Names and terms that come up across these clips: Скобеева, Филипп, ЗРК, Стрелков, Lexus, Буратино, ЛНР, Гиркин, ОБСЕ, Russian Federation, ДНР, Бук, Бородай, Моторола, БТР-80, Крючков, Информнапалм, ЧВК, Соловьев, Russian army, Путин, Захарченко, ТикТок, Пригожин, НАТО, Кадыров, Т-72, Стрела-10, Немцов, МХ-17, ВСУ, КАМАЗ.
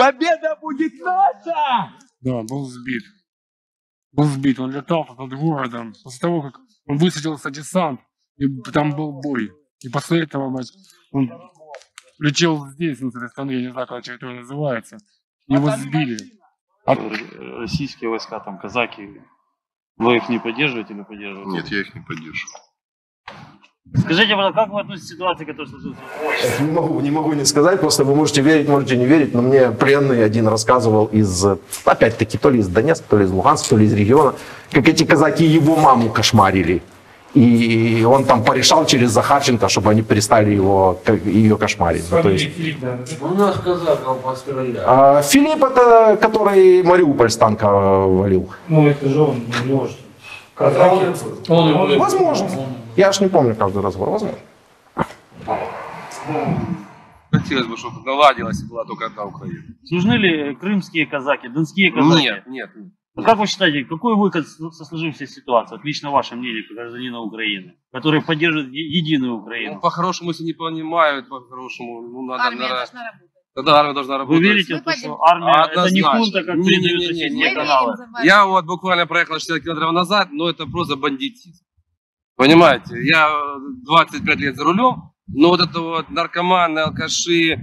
Победа будет наша! Да, был сбит. Был сбит. Он летал под городом. После того, как он высадился десант, и там был бой. И после этого, мать, он летел здесь, на этой стране, я не знаю, как это называется. Его сбили. Российские войска, там, казаки, вы их не поддерживаете или поддерживаете? Нет, я их не поддерживаю. Скажите, брат, как вы относитесь к ситуации, которая случилась? Не могу не сказать, просто вы можете верить, можете не верить, но мне пленный один рассказывал из, опять-таки, то ли из Донецка, то ли из Луганска, то ли из региона, как эти казаки его маму кошмарили. И он там порешал через Захарченко, чтобы они перестали ее кошмарить. Ну, то есть... Филипп, да. У нас казаков постреляли. А, Филипп это, который Мариуполь с танка валил. Ну это же он, не может. Казаки. Он возможно. Я ж не помню каждый разговор, возможно. Хотелось бы, чтобы наладилась и была только одна Украина. Служны ли крымские казаки, донские казаки? Нет, нет. Как вы считаете, какой выход со сложившейся ситуации, вот лично ваше мнение, как гражданина Украины, который поддерживает единую Украину? Ну, по-хорошему, если не понимают, по-хорошему, ну, надо... Армия должна работать. Тогда армия должна работать. Вы верите, что армия это не хунта, как передают соседние каналы? Я вот буквально проехал 60 километров назад, но это просто бандитизм. Понимаете, я 25 лет за рулем, но вот это вот наркоманы, алкаши...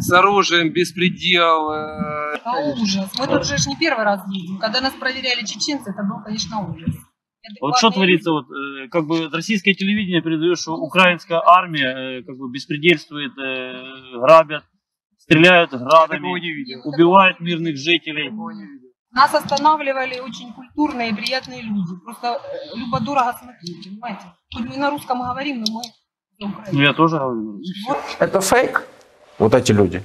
С оружием, беспредел... Это ужас. Мы тут же не первый раз едем. Когда нас проверяли чеченцы, это был, конечно, ужас. Вот что творится, вот, как бы российское телевидение передает, что украинская армия как бы беспредельствует, грабят, стреляют градами, убивают мирных жителей. Нас останавливали очень культурные и приятные люди. Просто любо-дорого смотреть, понимаете? Хоть мы на русском говорим, но мы... Я тоже говорю. Это фейк, вот эти люди.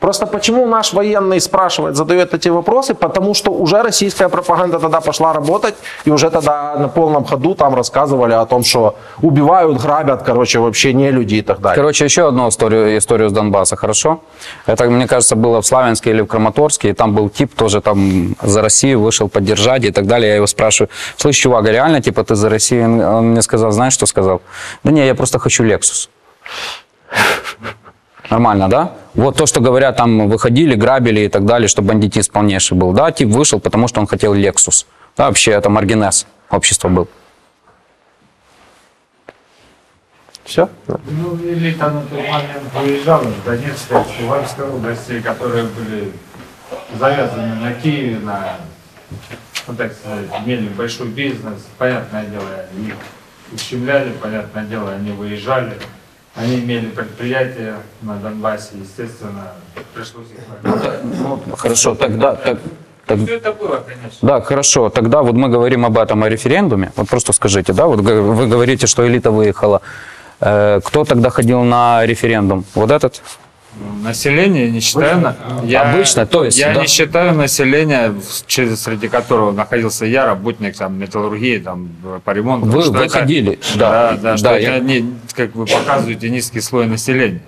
Просто почему наш военный спрашивает, задает эти вопросы? Потому что уже российская пропаганда тогда пошла работать, и уже тогда на полном ходу там рассказывали о том, что убивают, грабят, короче, вообще не люди и так далее. Короче, еще одну историю с Донбасса, хорошо? Это, мне кажется, было в Славянске или в Краматорске, и там был тип тоже там за Россию вышел поддержать и так далее. Я его спрашиваю, слышь, чувак, реально, типа, ты за Россию? Он мне сказал, знаешь, что сказал? Да не, я просто хочу Lexus. Нормально, да? Вот то, что говорят, там выходили, грабили и так далее, что бандитизм полнейший был. Да, тип вышел, потому что он хотел Lexus. Да, вообще это маргинез общества был. Все? Да. Ну, или там на тот момент выезжала в Донецкой, в Чувашской области, которые были завязаны на Киеве, на, ну, так сказать, имели большой бизнес. Понятное дело, они их ущемляли, понятное дело, они выезжали. Они имели предприятия на Донбассе, естественно, пришлось их... Ну, хорошо, тогда... Все это было, конечно. Да, хорошо, тогда вот мы говорим об этом, о референдуме. Вот просто скажите, да, вот вы говорите, что элита выехала. Кто тогда ходил на референдум? Вот этот? Население, не считаю... Обычно, то есть... Я не считаю население, среди которого находился я, работник там, металлургии, там, по ремонту. Вы выходили, да. Да, что они, как вы показываете, низкий слой населения.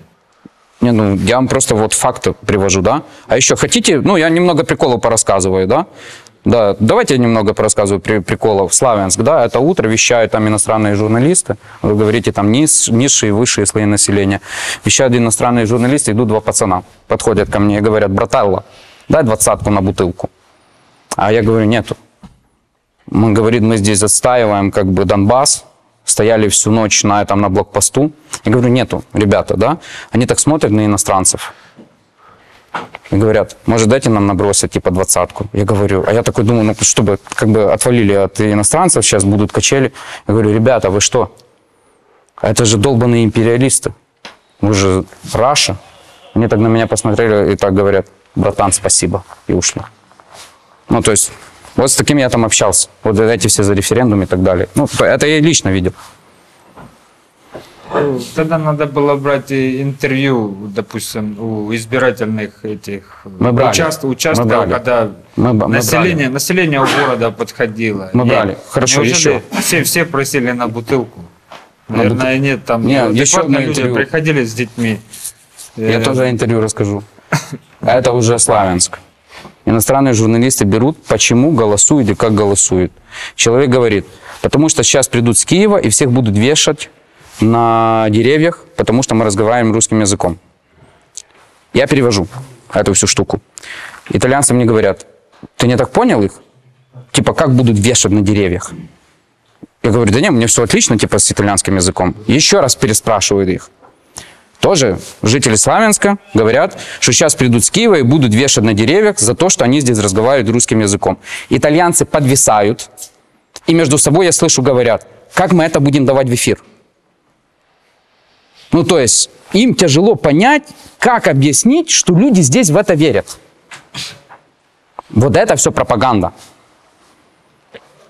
Не, ну, я вам просто вот факты привожу, да. А еще хотите, ну, я немного приколов порассказываю, да. Да, давайте я немного порассказываю приколов. Славянск, да, это утро вещают там иностранные журналисты. Вы говорите, там низшие и высшие слои населения. Вещают иностранные журналисты, идут два пацана. Подходят ко мне и говорят, браталла, дай 20-ку на бутылку. А я говорю, нету. Он говорит, мы здесь отстаиваем как бы Донбасс. Стояли всю ночь на блокпосту. Я говорю, нету, ребята, да. Они так смотрят на иностранцев. И говорят, может, дайте нам набросить, типа, 20-ку. Я говорю, а я такой думаю, ну, чтобы, как бы, отвалили от иностранцев, сейчас будут качели. Я говорю, ребята, вы что? Это же долбаные империалисты. Вы же Раша. Они так на меня посмотрели и так говорят, братан, спасибо. И ушли. Ну, то есть, вот с такими я там общался. Вот эти все за референдум и так далее. Ну, это я лично видел. Тогда надо было брать интервью, допустим, у избирательных этих участков, когда население у города подходило. Мы брали. Хорошо, еще. Все просили на бутылку. Наверное, нет, там адекватные люди приходили с детьми. Я тоже интервью расскажу. Это уже Славянск. Иностранные журналисты берут, почему голосуют и как голосуют. Человек говорит, потому что сейчас придут с Киева и всех будут вешать на деревьях, потому что мы разговариваем русским языком. Я перевожу. эту всю штуку. Итальянцы мне говорят, ты не так понял их? Типа, как будут вешать на деревьях? Я говорю, да не, мне все отлично, типа, с итальянским языком. Еще раз переспрашивают их. Тоже жители Славянска говорят, что сейчас придут с Киева и будут вешать на деревьях за то, что они здесь разговаривают русским языком. Итальянцы подвисают, и между собой, я слышу, говорят, как мы это будем давать в эфир? Ну, то есть, им тяжело понять, как объяснить, что люди здесь в это верят. Вот это все пропаганда.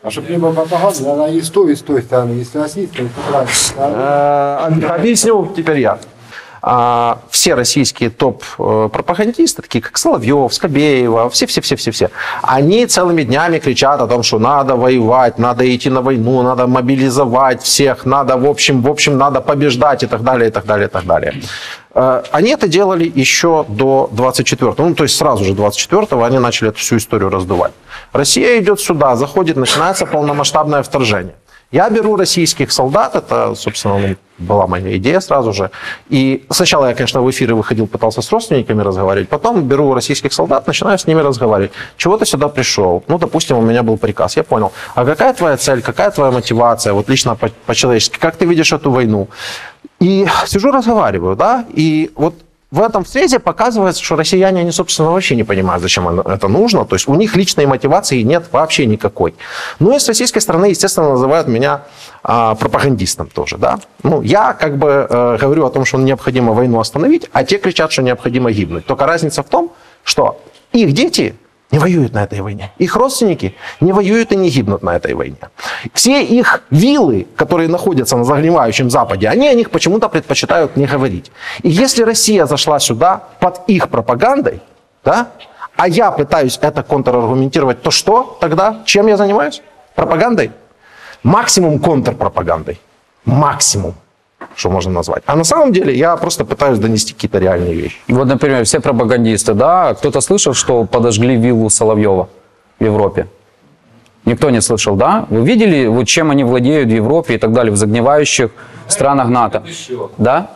А чтобы не было пропаганды, она и с той, и с той стороны, и с российской, и с украинской. Объясню теперь я. Все российские топ-пропагандисты, такие как Соловьев, Скобеева, все-все-все-все-все, они целыми днями кричат о том, что надо воевать, надо идти на войну, надо мобилизовать всех, надо, в общем, надо побеждать и так далее, и так далее, и так далее. Они это делали еще до 24-го, ну, то есть сразу же 24-го они начали эту всю историю раздувать. Россия идет сюда, заходит, начинается полномасштабное вторжение. Я беру российских солдат, это, собственно, была моя идея сразу же. И сначала я, конечно, в эфиры выходил, пытался с родственниками разговаривать, потом беру российских солдат, начинаю с ними разговаривать. Чего ты сюда пришел? Ну, допустим, у меня был приказ, я понял. А какая твоя цель, какая твоя мотивация, вот лично по-человечески, как ты видишь эту войну? И сижу, разговариваю, да, и вот... В этом всрезе показывается, что россияне, они, собственно, вообще не понимают, зачем это нужно. То есть у них личной мотивации нет вообще никакой. Ну и с российской стороны, естественно, называют меня пропагандистом тоже. Да? Ну, я как бы говорю о том, что необходимо войну остановить, а те кричат, что необходимо гибнуть. Только разница в том, что их дети не воюют на этой войне. Их родственники не воюют и не гибнут на этой войне. Все их вилы, которые находятся на загнивающем Западе, они о них почему-то предпочитают не говорить. И если Россия зашла сюда под их пропагандой, да, а я пытаюсь это контраргументировать, то что тогда? Чем я занимаюсь? Пропагандой? Максимум контрпропагандой. Максимум, что можно назвать. А на самом деле я просто пытаюсь донести какие-то реальные вещи. Вот, например, все пропагандисты, да? Кто-то слышал, что подожгли виллу Соловьева в Европе? Никто не слышал, да? Вы видели, вот чем они владеют в Европе и так далее, в загнивающих странах НАТО? Да?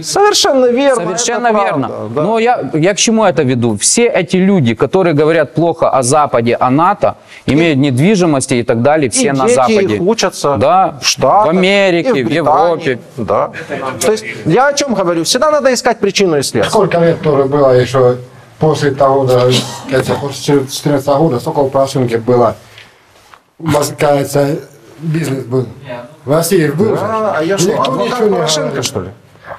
Совершенно верно. Совершенно верно. Правда, да. Но я к чему это веду? Все эти люди, которые говорят плохо о Западе, о НАТО, имеют недвижимости и так далее, все и на дети Западе. Их учатся, да, в Штатах, в Америке, в Европе. Да. То есть я о чем говорю? Всегда надо искать причину и следствие. Сколько лет тоже было еще после того, после 14 года, сколько у Порошенко было, кажется, бизнес был. В России был. Да, а я что, адвокат Порошенко, что ли?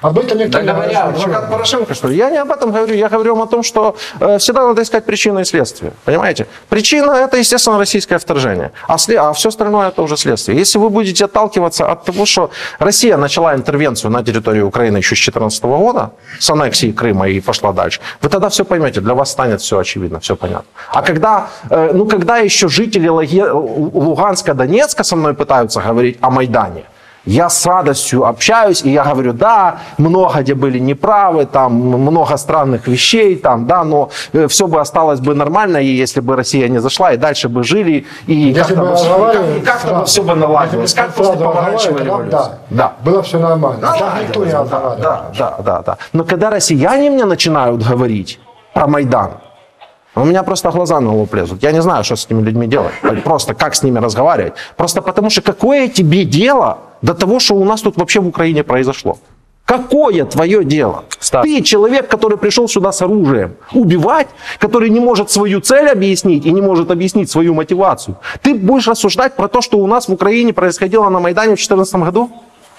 Об этом никто не говорит. Адвокат Порошенко, что ли? Я не об этом говорю. Я говорю о том, что всегда надо искать причину и следствие. Понимаете? Причина – это, естественно, российское вторжение. А все остальное – это уже следствие. Если вы будете отталкиваться от того, что Россия начала интервенцию на территории Украины еще с 2014 года, с аннексии Крыма и пошла дальше, вы тогда все поймете. Для вас станет все очевидно, все понятно. А когда, ну, когда еще жители Луганска, Донецка со мной пытаются говорить о Майдане, я с радостью общаюсь, и я говорю, да, много где были неправы, там много странных вещей, там, да, но все бы осталось бы нормально, и если бы Россия не зашла, и дальше бы жили, и как-то бы все бы наладилось, как после помаранчевой революции. Да. Было все нормально. Да. Но когда россияне мне начинают говорить про Майдан, у меня просто глаза на лоб лезут. Я не знаю, что с этими людьми делать. Просто как с ними разговаривать. Просто потому что какое тебе дело до того, что у нас тут вообще в Украине произошло? Какое твое дело? Стас. Ты человек, который пришел сюда с оружием убивать, который не может свою цель объяснить и не может объяснить свою мотивацию. Ты будешь рассуждать про то, что у нас в Украине происходило на Майдане в 2014 году?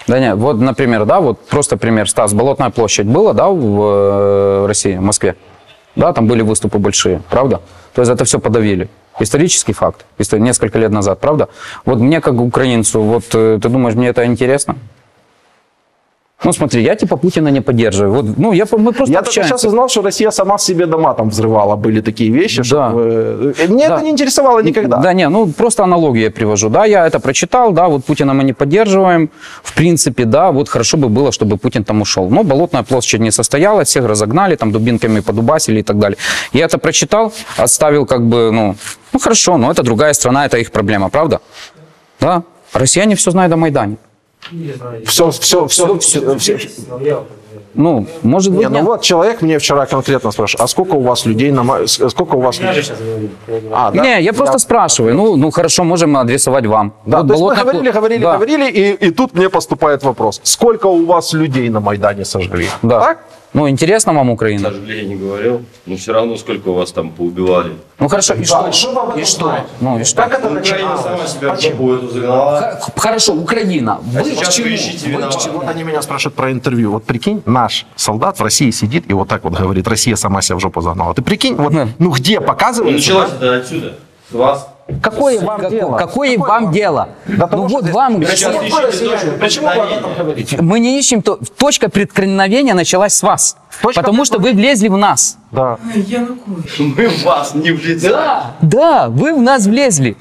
Да нет, вот, например, да, вот просто пример, Стас, Болотная площадь была, да, в России, в Москве? Да, там были выступы большие, правда? То есть это все подавили. Исторический факт, несколько лет назад, правда? Вот мне, как украинцу, вот ты думаешь, мне это интересно? Ну смотри, я типа Путина не поддерживаю. Вот, ну, мы просто я только сейчас узнал, что Россия сама себе дома там взрывала, были такие вещи. Да. Чтобы... Меня это не интересовало никогда. Да, не, ну просто аналогию я привожу. Да, я это прочитал, да, вот Путина мы не поддерживаем. В принципе, да, вот хорошо бы было, чтобы Путин там ушел. Но Болотная площадь не состоялась, всех разогнали, там дубинками подубасили и так далее. Я это прочитал, оставил как бы, ну хорошо, но это другая страна, это их проблема, правда? Да, россияне все знают о Майдане. Все. Ну, может быть. Ну вот человек мне вчера конкретно спрашивал, а сколько у вас людей на... Сколько у вас людей? А, да? Не, я просто спрашиваю. Ну, хорошо, можем адресовать вам. Да, вот то болотная... есть мы говорили, и тут мне поступает вопрос. Сколько у вас людей на Майдане сожгли? Да. Так? Ну, интересно вам Украина? Сожгли, я не говорил. Но все равно, сколько у вас там поубивали. Ну, хорошо, и что? И что? Ну, и что? Как это Украина сама себя загнала? Хорошо, Украина. Вы вот они меня спрашивают про интервью. Вот прикинь, наш солдат в России сидит и вот так вот говорит, Россия сама себя в жопу загнала. Ты прикинь, вот, ну где показывают? Началось это отсюда, с вас. Какое вам дело? Какое вам дело? Да, ну вот вам... Почему вы об этом говорите? Мы не ищем... Точка преткновения началась с вас. Точка, потому что вы влезли в нас. Да. Мы в вас не влезли. Да, да, вы в нас влезли.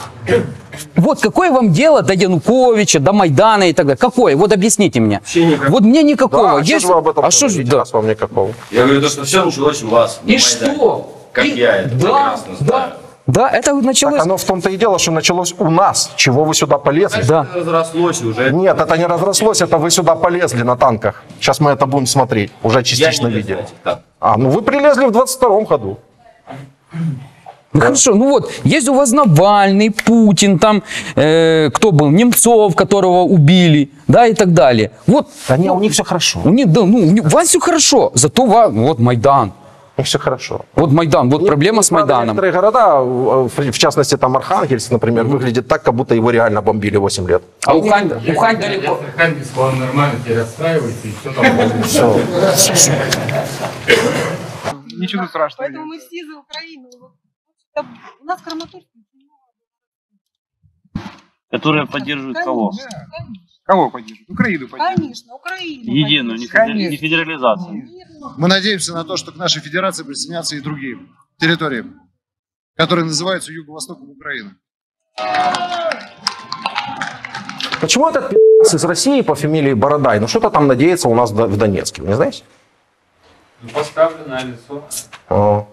Вот какое вам дело до Януковича, до Майдана и так далее? Какое? Вот объясните мне. Вот мне никакого. Да, а что же вы об этом говорите? Да. Вам никакого. Я говорю, что все началось у вас. И что? Как я это прекрасно знаю. Да, это началось... Так оно в том-то и дело, что началось у нас. Чего вы сюда полезли? Да. Это разрослось уже. Нет, это не разрослось, это вы сюда полезли на танках. Сейчас мы это будем смотреть, уже частично видели. А, ну вы прилезли в 22-м году. Ну да. Хорошо, ну вот, есть у вас Навальный, Путин, там, кто был, Немцов, которого убили, да, и так далее. Вот. Да нет, у них все хорошо. У них, да, ну, у вас все хорошо, зато вам, вот, Майдан. И все хорошо. Вот Майдан, вот проблема с Майданом. Некоторые города, в частности, там Архангельск, например, выглядит так, как будто его реально бомбили 8 лет. А Ухань далеко. Архангельск, он нормально тебя расстраивается, и все там. Ничего страшного. Поэтому мы все за Украину. У нас Краматорск. Которая поддерживает кого? Кого поддерживают? Украину поддерживают. Конечно, Украину. Единую, не федерализацию. Мы надеемся на то, что к нашей федерации присоединятся и другие территории, которые называются Юго-Востоком Украины. Почему этот пи***ц из России по фамилии Бородай? Ну что-то там надеется у нас в Донецке, вы не знаете? Ну, поставленное лицо. О,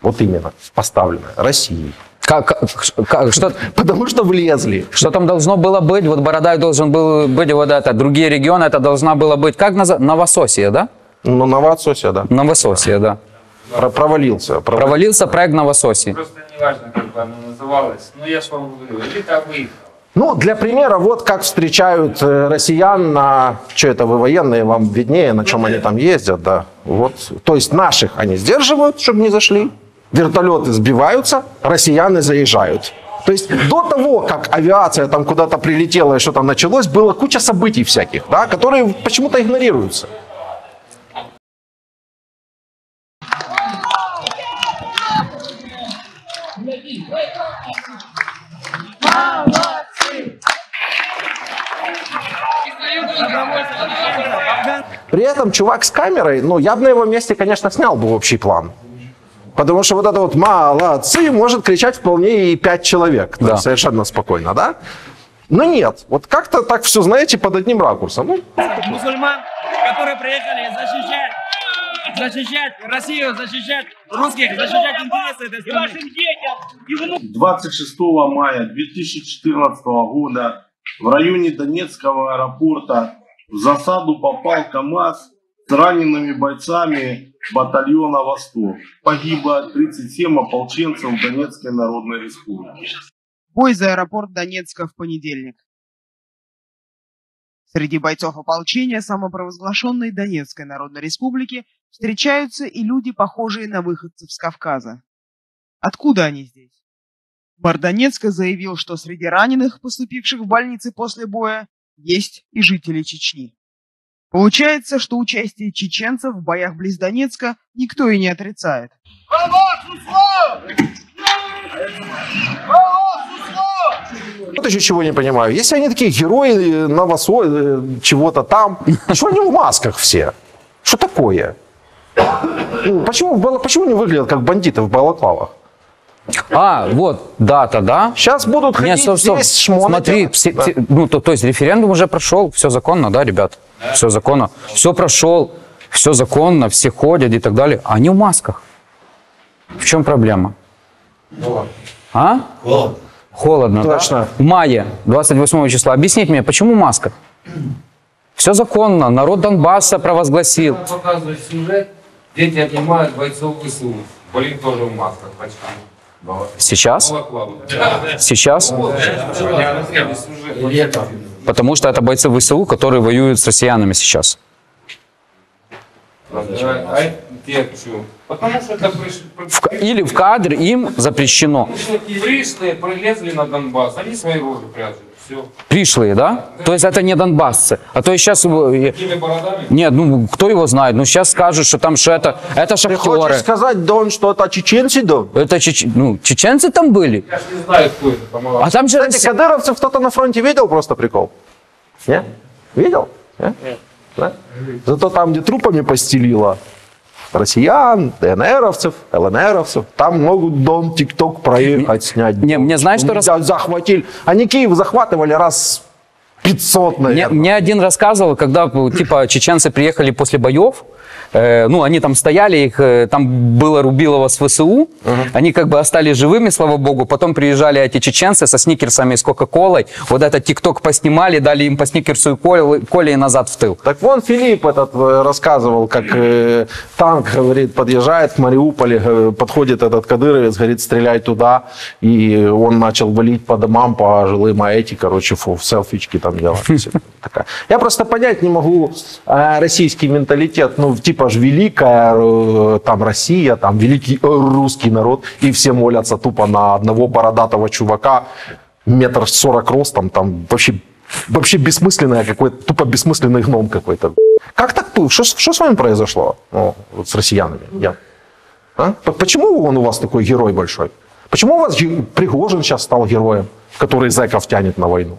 вот именно, поставленное. Россией. Как, что, потому что влезли. Что там должно было быть? Вот Бородай должен был быть, вот это, другие регионы, это должна была быть, как Новососия, да? Ну, Новососия, да. Новососия, да. Провалился проект Новососии. Просто не важно, как она называлась, но я с вами говорю, или так выехал. Ну, для примера, вот как встречают россиян на... Что это, вы военные, вам виднее, на чем они там ездят, да. Вот, то есть наших они сдерживают, чтобы не зашли. Вертолеты сбиваются, россияне заезжают. То есть до того, как авиация там куда-то прилетела и что там началось, было куча событий всяких, да, которые почему-то игнорируются. При этом чувак с камерой, ну я бы на его месте, конечно, снял бы общий план. Потому что вот это вот «молодцы» может кричать вполне и 5 человек. Да. Да, совершенно спокойно, да? Но нет, вот как-то так все, знаете, под одним ракурсом. Ну, мусульман, которые приехали защищать Россию, защищать русских, защищать интересы этой страны. 26 мая 2014 года в районе Донецкого аэропорта в засаду попал КАМАЗ с ранеными бойцами батальона «Восток». Погибло 37 ополченцев Донецкой Народной Республики. Бой за аэропорт Донецка в понедельник. Среди бойцов ополчения самопровозглашенной Донецкой Народной Республики встречаются и люди, похожие на выходцев с Кавказа. Откуда они здесь? Мэр Донецка заявил, что среди раненых, поступивших в больницы после боя, есть и жители Чечни. Получается, что участие чеченцев в боях близ Донецка никто и не отрицает. Вот еще чего не понимаю. Если они такие герои новосо, чего-то там, почему они в масках все? Что такое? Почему они выглядят как бандиты в балаклавах? А, вот, дата, да? Сейчас будут ходить. Нет, здесь шмоны. Смотри, то есть референдум уже прошел, все законно, да, ребят? Да. Все законно. Все прошел, все законно, все ходят и так далее. Они в масках. В чем проблема? Холодно. А? Холодно. Холодно, точно. Да? В мае 28 числа. Объясните мне, почему маска? Все законно. Народ Донбасса провозгласил. Показывает сюжет. Дети обнимают бойцов ВСУ. Блин, тоже в масках почти. Сейчас? Сейчас? Потому что это бойцы ВСУ, которые воюют с россиянами сейчас. Или в кадр им запрещено. Пришлые прилезли на Донбасс, они свои рожи прячут. Пришлые, да? То есть это не донбассцы. А то и сейчас... Нет, ну кто его знает? Ну сейчас скажут, что там что это шахтеры. Ты хочешь сказать, Дон, что это чеченцы, Дон? Это ну, чеченцы там были. Я же не знаю, кто это там. А там же... Кстати, кадыровцев кто-то на фронте видел просто прикол? Нет? Видел? Нет. Да? Зато там, где трупами постелило россиян, ДНРовцев, ЛНРовцев, там могут Дон, ТикТок проехать, снять. Не, мне знаешь, что захватили. Они Киев захватывали раз 500, наверное. Мне один рассказывал, когда типа чеченцы приехали после боев, ну, они там стояли, их там было Рубилово с ВСУ, они как бы остались живыми, слава богу, потом приезжали эти чеченцы со сникерсами и с кока-колой, вот этот тикток поснимали, дали им по сникерсу и коле и назад в тыл. Так вон Филипп этот рассказывал, как танк, говорит, подъезжает к Мариуполе, подходит этот кадыровец, говорит, стреляй туда, и он начал валить по домам, по жилым, а эти, короче, в селфички там делали. Я просто понять не могу российский менталитет, ну, типа же великая там Россия, там великий русский народ, и все молятся тупо на одного бородатого чувака, 1,40 м ростом, там вообще бессмысленное какой-то, тупо бессмысленный гном какой-то. Как так тут? Что с вами произошло вот с россиянами? А? Почему он у вас такой герой большой? Почему у вас Пригожин сейчас стал героем, который зэков тянет на войну?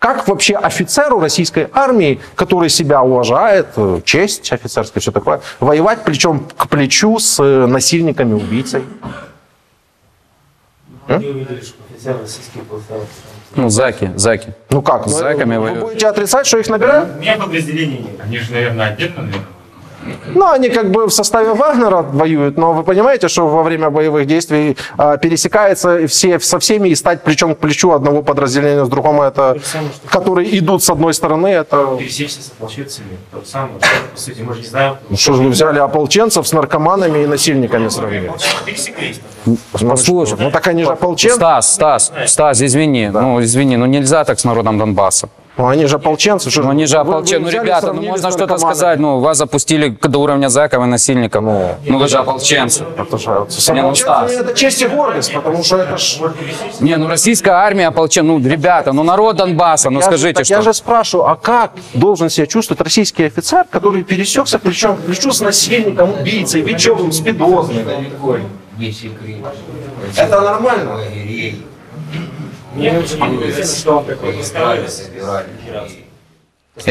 Как вообще офицеру российской армии, который себя уважает, честь офицерская, все такое, воевать плечом к плечу с насильниками-убийцей? Ну, зэки. Ну как? С зэками воюют. Вы будете отрицать, что их набирают? У меня подразделений нет. Они же, наверное, отдельно, Ну, они как бы в составе Вагнера воюют, но вы понимаете, что во время боевых действий пересекаются со всеми, и стать плечом к плечу одного подразделения с другом, это, которые идут с одной стороны, это... Пересечься с ополченцами, тот самый, по сути, мы же не знаем... Ну, что же вы взяли ополченцев с наркоманами и насильниками сравнили? Пересеклись. Послушай, ну так они же ополченцы... Стас, извини, да. Ну нельзя так с народом Донбасса. Ну, они же ополченцы. Что они же ополченцы. Ну, ребята, ну можно что-то сказать. Ну, вас запустили до уровня зэков и насильников. Ну, вы же ополченцы. Это честь и гордость, потому что это ж... Не, ну, российская армия ополченцы. Ну, ребята, ну, народ Донбасса, ну, скажите, что... Я же спрашиваю, а как должен себя чувствовать российский офицер, который пересекся плечом к плечу с насильником, убийцей, вечевым, спидозным? Это нормально? Я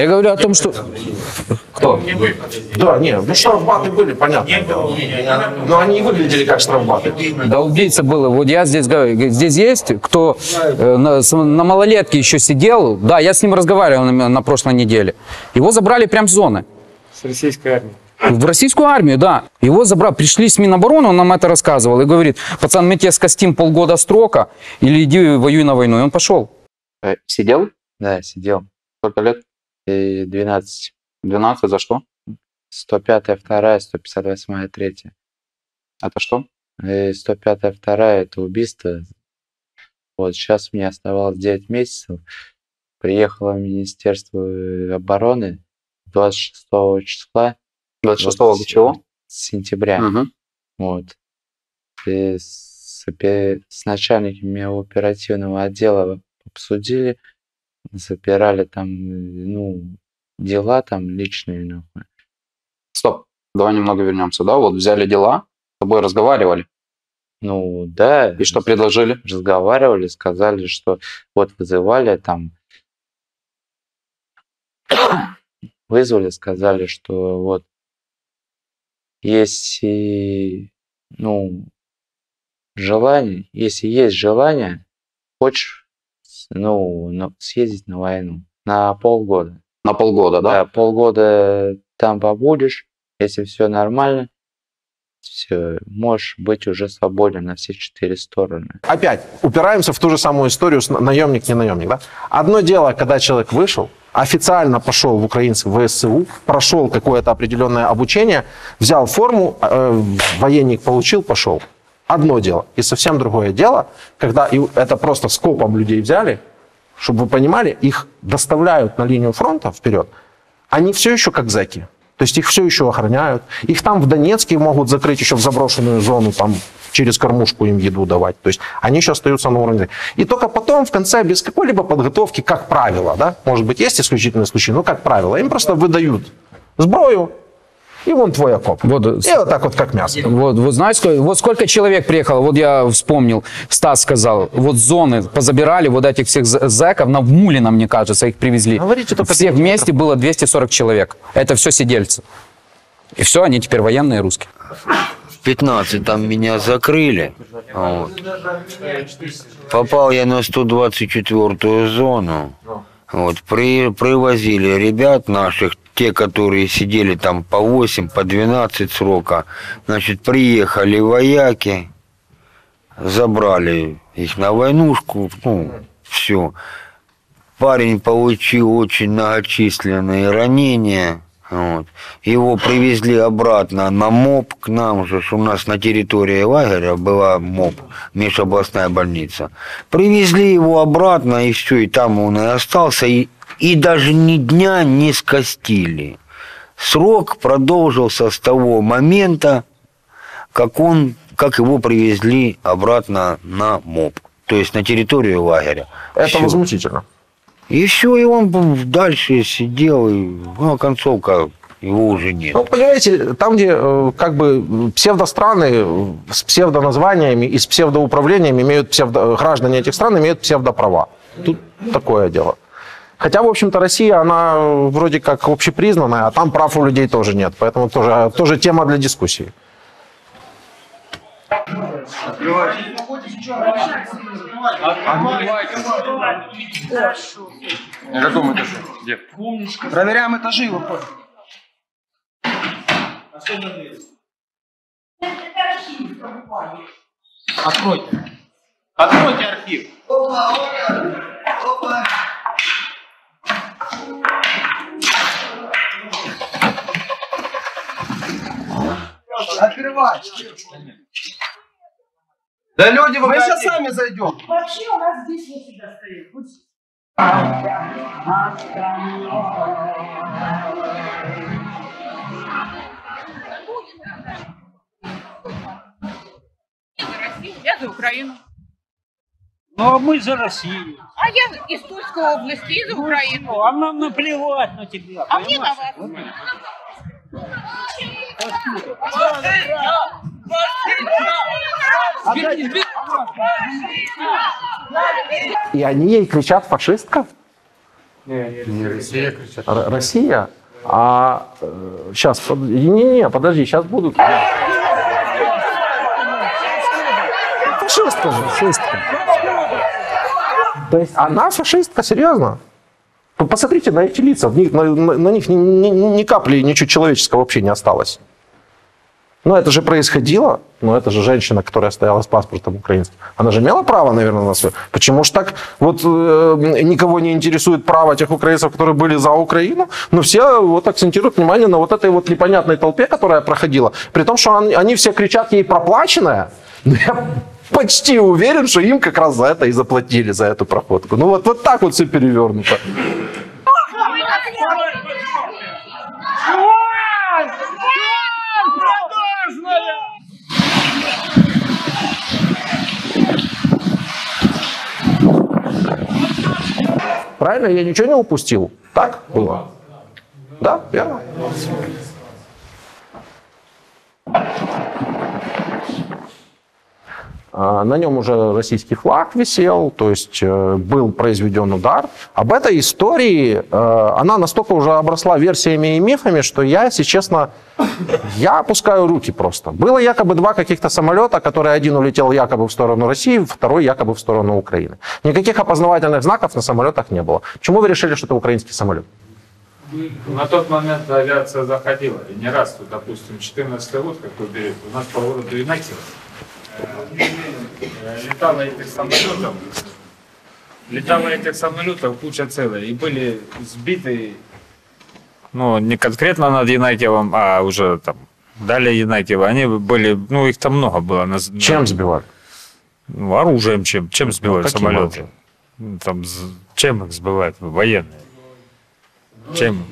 говорю о том, что... Кто? Да, нет, ну штрафбаты были, понятно. Но они выглядели как штрафбаты. Да, убийца был. Вот я здесь говорю, здесь есть, кто на малолетке еще сидел. Да, я с ним разговаривал на прошлой неделе. Его забрали прям с зоны. С российской армии. В российскую армию, да. Его забрали, пришли с Минобороны, он нам это рассказывал. И говорит, пацан, мы тебе скостим полгода срока, или иди воюй на войну. И он пошел. Сидел? Да, сидел. Сколько лет? 12. 12 за что? 105-я, 2-я, 158-я, 3-я. Это что? 105-я, 2-я, это убийство. Вот сейчас мне оставалось 9 месяцев. Приехало в Министерство обороны 26 числа. 26 чего? Сентября. Вот. И с начальниками оперативного отдела обсудили, запирали там, ну, дела там личные. Нахуй. Стоп, давай немного вернемся, да? Вот взяли дела, с тобой разговаривали. Ну, да. И что предложили? Разговаривали, сказали, что вот вызывали там... Вызвали, сказали, что вот если, ну, желание, если есть желание, хочешь, ну, съездить на войну на полгода. На полгода, да? Да, полгода там побудешь, если все нормально, все, можешь быть уже свободен на все 4 стороны. Опять упираемся в ту же самую историю с наемник-не наемник, да? Одно дело, когда человек вышел, официально пошел в украинцы в ВСУ, прошел какое-то определенное обучение, взял форму, военник получил, пошел. Одно дело. И совсем другое дело, когда это просто скопом людей взяли, чтобы вы понимали, их доставляют на линию фронта вперед. Они все еще как зэки. То есть их все еще охраняют. Их там в Донецке могут закрыть еще в заброшенную зону, там через кормушку им еду давать. То есть они еще остаются на уровне. И только потом, в конце, без какой-либо подготовки, как правило, да, может быть, есть исключительные случаи, но как правило, им просто выдают сброю, и вон твой окоп. Вот, и вот так вот, как мясо. Вот знаете, вот сколько человек приехало, вот я вспомнил, Стас сказал, вот зоны позабирали, вот этих всех зэков, на Мулина, мне кажется, их привезли. Говорите, всех вместе было 240 человек. Это все сидельцы. И все, они теперь военные русские. В 15 там меня закрыли. Вот. Попал я на 124-ю зону. Вот, привозили ребят наших, те, которые сидели там по 8, по 12 срока. Значит, приехали вояки, забрали их на войнушку, ну, все. Парень получил очень многочисленные ранения. Вот. Его привезли обратно на МОП к нам же. У нас на территории лагеря была МОП, межобластная больница. Привезли его обратно, и все, и там он и остался. И даже ни дня не скостили. Срок продолжился с того момента, как его привезли обратно на МОП, то есть на территорию лагеря. Это все возмутительно. И все, и он дальше сидел, и ну, концовка, его уже нет. Ну, понимаете, там, где как бы псевдостраны с псевдоназваниями и с псевдоуправлениями имеют граждане этих стран имеют псевдоправа. Тут такое дело. Хотя, в общем-то, Россия, она вроде как общепризнанная, а там прав у людей тоже нет. Поэтому тоже тема для дискуссии. На каком этаже? Где? Проверяем этажи и выходим. Откройте. Откройте архив. Опа, опа. Открывай. Да люди, мы сейчас сами зайдем. Вообще у нас здесь не всегда стоит. Я за Украину. Ну, а мы за Россию. А я из Тульской области, из Украины. Ну, а нам наплевать на тебя. А мне на вас. И они ей кричат фашистка? Нет, не Россия кричат. Россия? А сейчас, не-не-не, подожди, сейчас будут. Фашистка же, фашистка. То есть она фашистка, серьезно? Посмотрите на эти лица, на них ни капли ничего человеческого вообще не осталось. Но это же происходило, но это же женщина, которая стояла с паспортом украинским. Она же имела право, наверное, на свое. Почему же так вот никого не интересует право тех украинцев, которые были за Украину, но все вот акцентируют внимание на вот этой вот непонятной толпе, которая проходила. При том, что они все кричат ей проплаченная, но я почти уверен, что им как раз за это и заплатили, за эту проходку. Ну вот так вот все перевернуто. Правильно? Я ничего не упустил. Так было? Да, верно? На нем уже российский флаг висел, то есть был произведен удар. Об этой истории, она настолько уже обросла версиями и мифами, что я, если честно, я опускаю руки просто. Было якобы два каких-то самолета, которые один улетел якобы в сторону России, второй якобы в сторону Украины. Никаких опознавательных знаков на самолетах не было. Почему вы решили, что это украинский самолет? На тот момент авиация заходила. И не раз, допустим, 14-й год, как вы берете, у нас по городу Инакиева. Летал на этих самолетах Летало этих самолетов куча целая, и были сбиты. Ну, не конкретно над Янакиевым, а уже там далее Янакиева. Они были, ну, их там много было. Чем сбивали? Ну, оружием чем. Чем сбивают ну, самолеты? Там, чем их сбивают? Военные. Чем?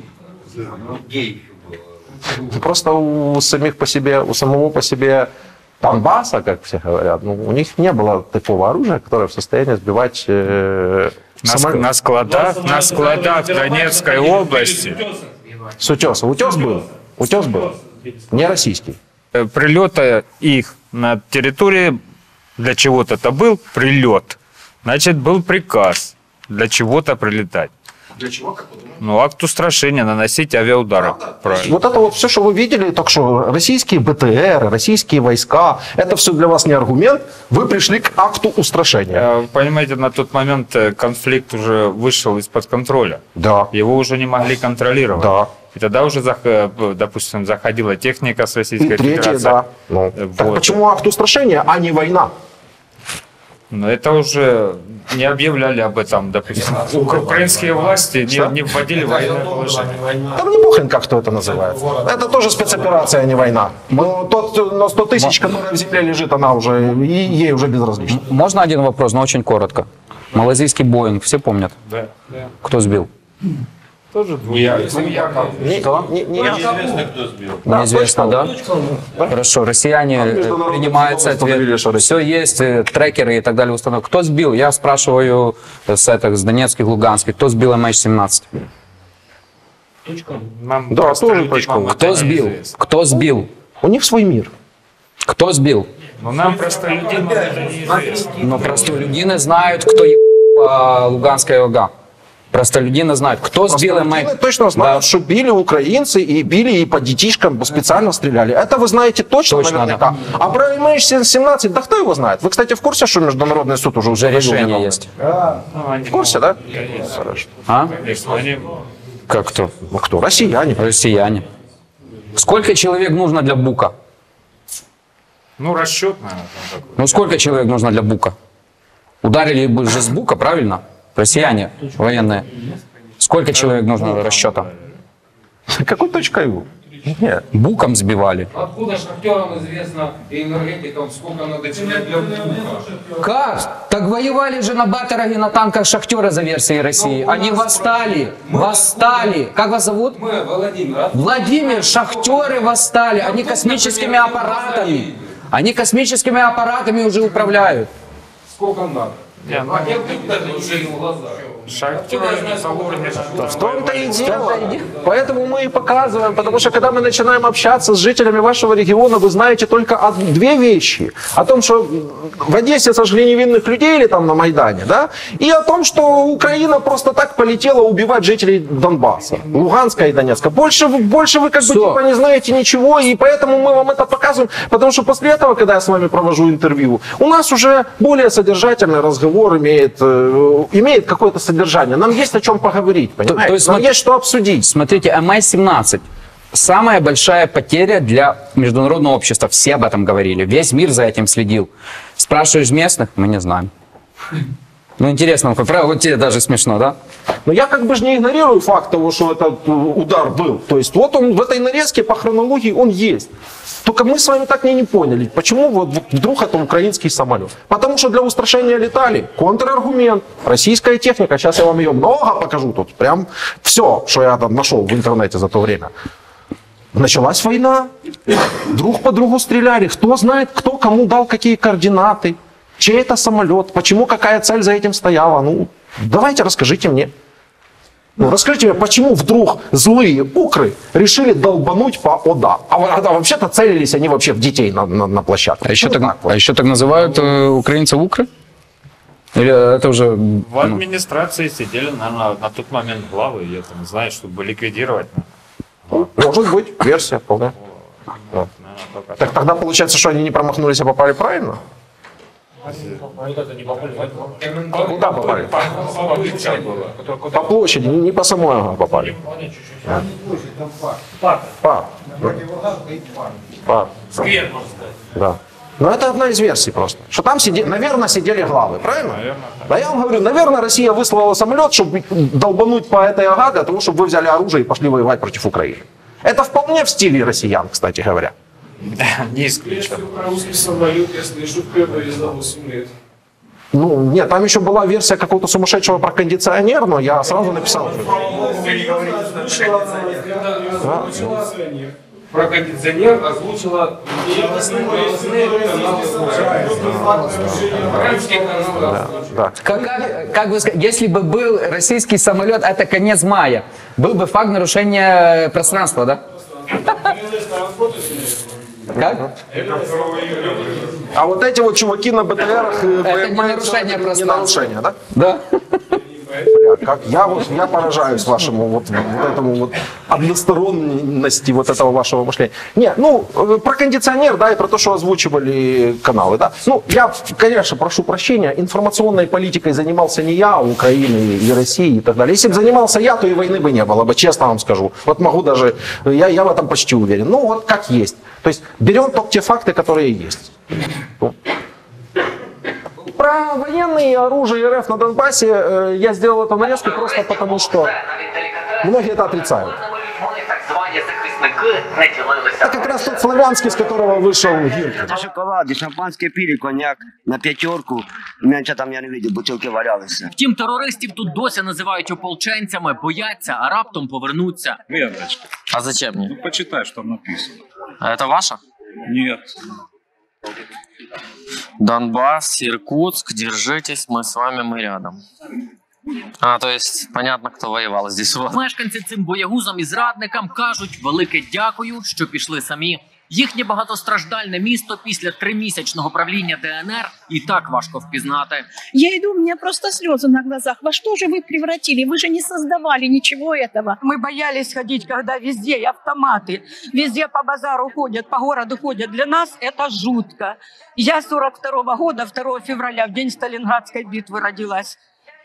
Просто у самих по себе, у самого по себе Донбасса, как все говорят, ну, у них не было такого оружия, которое в состоянии сбивать самолет. На складах Донецкой области. С утеса. Утес был? Утес был. Не российский. Прилета их на территории, для чего-то это был прилет. Значит, был приказ для чего-то прилетать. Для чего? Как вы думаете? Ну, акт устрашения, наносить авиаудары. Правильно. Вот это вот все, что вы видели, так что российские БТР, российские войска, это все для вас не аргумент, вы пришли к акту устрашения. Вы понимаете, на тот момент конфликт уже вышел из-под контроля. Да. Его уже не могли контролировать. Да. И тогда уже, допустим, заходила техника с Российской Федерации. Да. Ну, вот. Так почему акт устрашения, а не война? Но это уже не объявляли об этом, допустим. Украинские власти не вводили военное положение. Там не похрен, как кто это называет. Это тоже спецоперация, а не война. Но 100 тысяч, которая в земле лежит, она уже, и ей уже безразлично. Можно один вопрос, но очень коротко. Малазийский Боинг, все помнят? Да. Кто сбил? Тоже неизвестно, кто сбил. Да, неизвестно, да? Хорошо, россияне, принимается ответ. Все есть, трекеры и так далее установки. Кто сбил? Я спрашиваю с донецких, луганских. Кто сбил МХ-17? Да, тоже точком. Кто сбил? Кто сбил? У них свой мир. Кто сбил? Но нам простолюдины знают, кто ебал Луганская ОГА. Простолюдины знают, кто сбил МХ. Точно знают, да. Что били украинцы и били и по детишкам специально стреляли. Это вы знаете точно наверняка. Да. А про МХ-17, да кто его знает? Вы, кстати, в курсе, что Международный суд уже решение есть? Да. В курсе, да? Хорошо. А? Как кто? Ну кто? Россияне. Россияне. Сколько человек нужно для Бука? Ну, расчет, наверное. Ну, сколько человек нужно для Бука? Ударили бы же с Бука, правильно? Россияне, военные. Сколько человек нужно расчетом? Какой точкой? Нет. Буком сбивали. Откуда шахтерам известно и энергетикам, сколько надо человек для Бука? Как? Так воевали же на баттерах и на танках шахтеры за версией России. Они восстали. Восстали. Как вас зовут? Мы, Владимир. Владимир, шахтеры восстали. Они космическими аппаратами. Они космическими аппаратами уже управляют. Сколько надо? В том-то и дело. Поэтому мы и показываем, потому что когда мы начинаем общаться с жителями вашего региона, вы знаете только две вещи. О том, что в Одессе сожгли невинных людей или там на Майдане, да? И о том, что Украина просто так полетела убивать жителей Донбасса, Луганска и Донецка. Больше вы как бы типа не знаете ничего, и поэтому мы вам это показываем, потому что после этого, когда я с вами провожу интервью, у нас уже более содержательный разговор имеет какое-то содержание. Нам есть о чем поговорить, понимаете? То есть нам есть что обсудить. Смотрите, МХ-17. Самая большая потеря для международного общества. Все об этом говорили. Весь мир за этим следил. Спрашиваешь местных? Мы не знаем. Ну, интересно, правда, вот тебе даже смешно, да? Но я как бы же не игнорирую факт того, что этот удар был. То есть вот он в этой нарезке по хронологии он есть. Только мы с вами так не поняли, почему вот вдруг это украинский самолет. Потому что для устрашения летали. Контраргумент. Российская техника. Сейчас я вам ее много покажу тут. Прям все, что я там нашел в интернете за то время. Началась война. Друг по другу стреляли. Кто знает, кто кому дал какие координаты. Чей это самолет? Почему, какая цель за этим стояла? Ну, давайте расскажите мне. Ну, расскажите мне, почему вдруг злые укры решили долбануть по ОДА? А вообще-то целились они вообще в детей на площадке. А еще так называют украинцев укры? Или это уже... В администрации сидели, наверное, на тот момент главы, я там знаю, чтобы ликвидировать. Ну, может быть, версия вполне. Да. Так тогда получается, что они не промахнулись, а попали правильно? Куда попали? По площади, не по самой ага, попали. Парк. Сквер, можно сказать. Да. Но это одна из версий просто. Что там, наверное, сидели главы, правильно? Наверное, да, я вам говорю, наверное, Россия выслала самолет, чтобы долбануть по этой ага, для того, чтобы вы взяли оружие и пошли воевать против Украины. Это вполне в стиле россиян, кстати говоря. Да, не исключено. Про русский самолет я слышу впервые за 8 лет. Ну, нет, там еще была версия какого-то сумасшедшего про кондиционер, но я сразу написал. Про кондиционер озвучила как вы сказали, если бы был российский самолет, это конец мая, был бы факт нарушения пространства, да? Как? А вот эти вот чуваки на БТРах, это не нарушение пространства. Не нарушение, да? Да. Бля, как я поражаюсь вашему вот этому вот односторонности вот этого вашего мышления. Не, ну, про кондиционер, да, и про то, что озвучивали каналы, да. Ну, я, конечно, прошу прощения, информационной политикой занимался не я, а Украины и России и так далее. Если бы занимался я, то и войны бы не было бы, честно вам скажу. Вот могу даже, я в этом почти уверен. Ну, вот как есть. То есть берем только те факты, которые есть. Про военные оружие РФ на Донбассе я сделал эту нарезку просто потому, что многие это отрицают. Это как раз тот славянский, с которого вышел Гиркин. Это шоколад, шампанское пили, коньяк на пятерку. Менше там я не видел, бутилки валялись. Втім, терористів тут досі називають ополченцями, бояться, а раптом повернуться. Верочка. А зачем мне? Ну, почитай, что там написано. А это ваша? Нет. Донбасс, Иркутск, держитесь, мы с вами, мы рядом. А, то есть, понятно, кто воевал здесь. Мешканці цим боягузам і зрадникам кажуть велике дякую, що пішли самі. Їхнє багатостраждальне місто після тримісячного правління ДНР і так важко впізнати. Я йду, у мене просто сльози на глазах. Во що ж ви превратили? Ви ж не создавали нічого цього. Ми боялись ходити, коли везде автомати, везде по базару ходять, по городу ходять. Для нас це жутко. Я 42-го года, 2 февраля, в день Сталінградської битви родилась.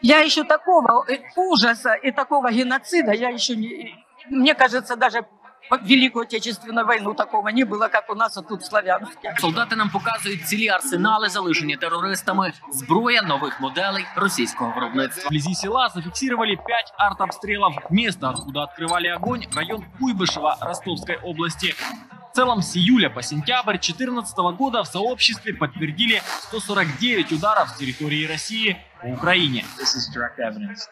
Я ще такого ужаса і такого геноцида, я ще не... Мені кажеться, навіть... Великую Отечественную войну такого не было, как у нас тут в Славянске. Солдати нам показують цілі арсенали, залишені терористами, зброя нових моделей російського виробництва. Вблизи села зафиксировали 5 артобстрелов. Место, откуда открывали огонь, район Куйбышева Ростовской области. В целом с июля по сентябрь 2014 года в сообществе подтвердили 149 ударов с территории России в Украине.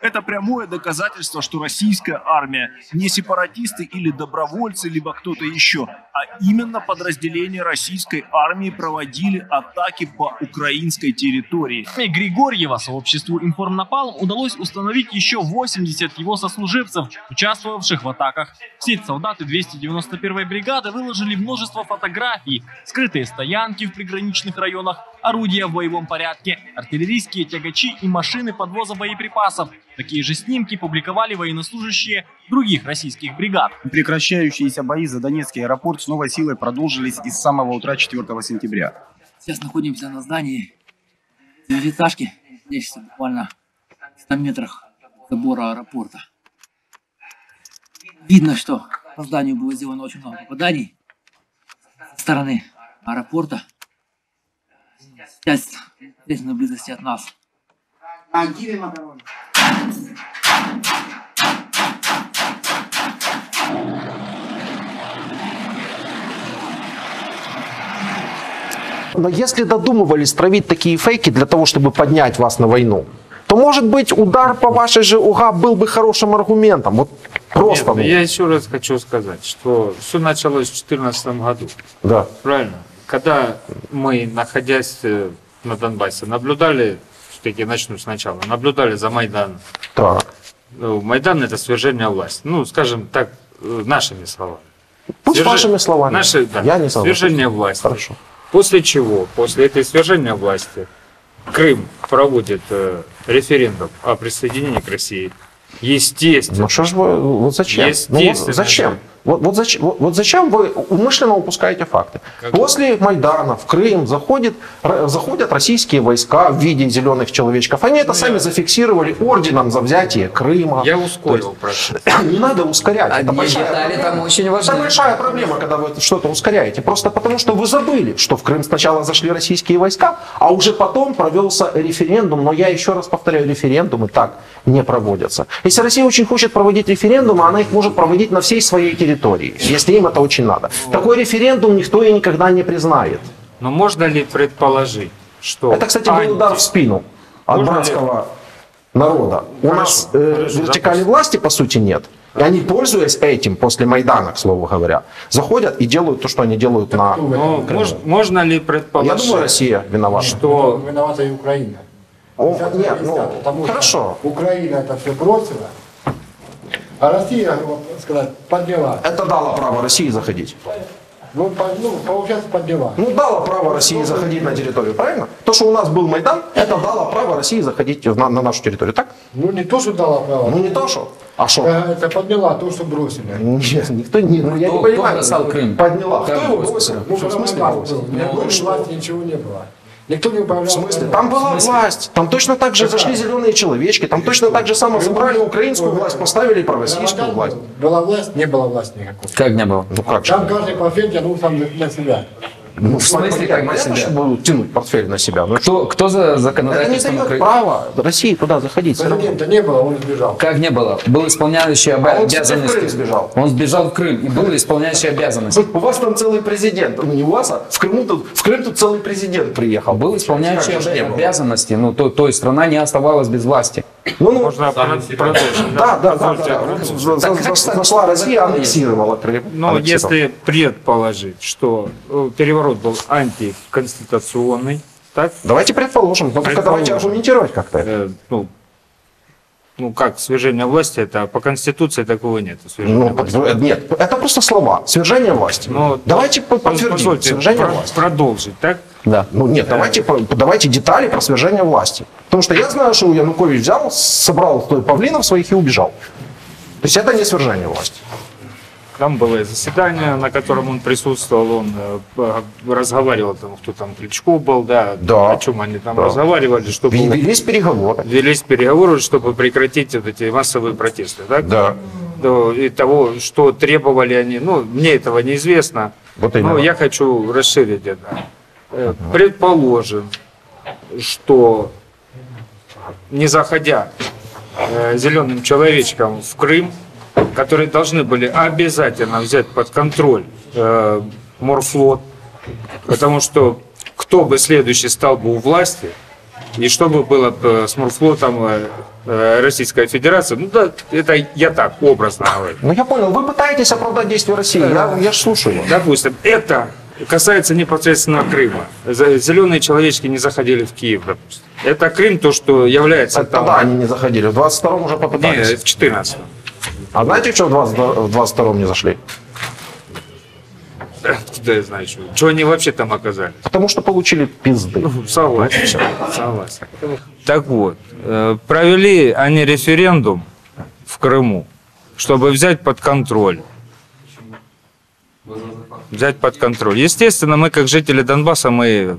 Это прямое доказательство, что российская армия не сепаратисты или добровольцы, либо кто-то еще, а именно подразделения российской армии проводили атаки по украинской территории. Григорьева сообществу «Информнапалм» удалось установить еще 80 его сослуживцев, участвовавших в атаках. В сеть солдаты 291-й бригады выложили множество фотографий, скрытые стоянки в приграничных районах, орудия в боевом порядке, артиллерийские тягачи и машины подвоза боеприпасов. Такие же снимки публиковали военнослужащие других российских бригад. Прекращающиеся бои за Донецкий аэропорт с новой силой продолжились и с самого утра 4 сентября. Сейчас находимся на здании девятиэтажки, здесь буквально в 100 метрах забора аэропорта. Видно, что по зданию было сделано очень много попаданий со стороны аэропорта. Сейчас здесь наблизости от нас. Но если додумывались травить такие фейки для того, чтобы поднять вас на войну, то, может быть, удар по вашей же УГА был бы хорошим аргументом. Вот просто. Нет, я еще раз хочу сказать, что все началось в 2014 году. Да. Правильно? Когда мы, находясь на Донбассе, наблюдали, все-таки начну сначала, наблюдали за Майданом. Так. Майдан — это свержение власти. Ну, скажем так, нашими словами. Пусть вашими словами. Наши, да, я не свержение власти. Хорошо. После чего, после этой свержения власти, Крым проводит референдум о присоединении к России. Естественно. Ну, что ж вы, вот зачем? Естественно. Ну, зачем? Вот зачем вы умышленно упускаете факты? После Майдана в Крым заходят российские войска в виде зеленых человечков. Они это сами зафиксировали орденом за взятие Крыма. Я ускорил, прошу. Не надо ускорять. Они это большая там очень важно. Это большая проблема, когда вы что-то ускоряете. Просто потому, что вы забыли, что в Крым сначала зашли российские войска, а уже потом провелся референдум. Но я еще раз повторяю, референдумы так не проводятся. Если Россия очень хочет проводить референдумы, она их может проводить на всей своей территории, если им это очень надо. Такой референдум никто и никогда не признает. Но можно ли предположить, что... Это, кстати, был удар в спину от братского народа. У нас вертикали власти, по сути, нет. И они, пользуясь этим, после Майдана, к слову говоря, заходят и делают то, что они делают на... Можно ли предположить... Я думаю, Россия виновата. Что... Виновата и Украина. Хорошо. Украина это все бросила. А Россия, можно сказать, подняла. Это дало право России заходить. Получается, подняла. Дало право России заходить на территорию, правильно? То, что у нас был Майдан, это дало право России заходить на нашу территорию, так? Не то, что дало право. Не то, что. А что? Это подняла, то, что бросили. Нет, никто не... я не понимаю. Подняла. Кто его бросил? В смысле бросил? Больше власти ничего не было. Никто не управлял. В смысле? Там была власть. Там точно так же зашли зеленые человечки. Там точно так же само забрали украинскую власть, поставили пророссийскую власть. Была власть, не было власти никакой. Как не было? Как же? Там каждый портфель тянул сам для себя. В смысле, как на себя? Будут тянуть портфель на себя. Кто за законодательство Украины? Это не дает право России туда заходить. Президента не было, он сбежал. Как не было? Был исполняющий обязанности. Он сбежал. Он сбежал в Крым и был исполняющий обязанности. У вас там целый президент. Не у вас, а в Крым тут целый президент приехал. Был исполняющий обязанности. Ну, то есть страна не оставалась без власти. Можно продолжить. Да. Зашла Россия, аннексировала Крым. Но если предположить, что переворот был антиконституционный, так? Давайте предположим, давайте аргументировать как-то. Как свержение власти, это по конституции такого нет. Нет, это просто слова. Свержение власти. Давайте подтвердим. Свержение власти. Продолжить, так? Да. Давайте детали про свержение власти. Потому что я знаю, что Янукович взял, собрал павлинов своих и убежал. То есть это не свержение власти. Там было заседание, на котором он присутствовал, он разговаривал, там, кто там, Крючков был, да, о чем они там разговаривали, чтобы... Велись переговоры, чтобы прекратить вот эти массовые протесты, так? Да. И того, что требовали они, мне этого неизвестно, но я хочу расширить это. Предположим, что не заходя зеленым человечком в Крым, которые должны были обязательно взять под контроль морфлот, потому что кто бы следующий стал бы у власти, и что бы было с морфлотом Российской Федерации, это я так образно говорю. Я понял, вы пытаетесь оправдать действия России, я слушаю. Допустим, это касается непосредственно Крыма. Зеленые человечки не заходили в Киев, допустим. Это Крым, то, что является... Тогда они не заходили, в 22-м уже попытались. Нет, в 14-м. А знаете, что в 22-м не зашли? Да, я знаю, что они вообще там оказались. Потому что получили пизды. Согласен. Так вот, провели они референдум в Крыму, чтобы взять под контроль. Естественно, мы, как жители Донбасса, мы